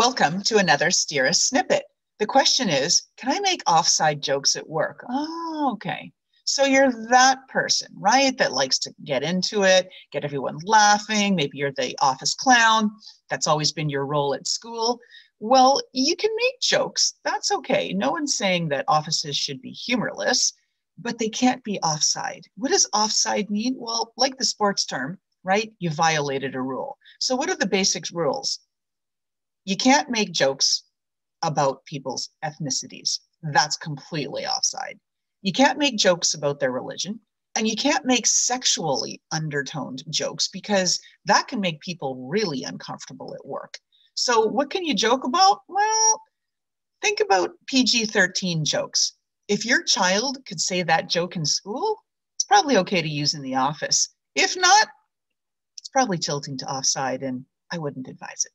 Welcome to another Steerus snippet. The question is, can I make offside jokes at work? Oh, okay. So you're that person, right? That likes to get into it, get everyone laughing. Maybe you're the office clown. That's always been your role at school. Well, you can make jokes. That's okay. No one's saying that offices should be humorless, but they can't be offside. What does offside mean? Well, like the sports term, right? You violated a rule. So what are the basic rules? You can't make jokes about people's ethnicities. That's completely offside. You can't make jokes about their religion, and you can't make sexually undertoned jokes because that can make people really uncomfortable at work. So what can you joke about? Well, think about PG-13 jokes. If your child could say that joke in school, it's probably okay to use in the office. If not, it's probably tilting to offside, and I wouldn't advise it.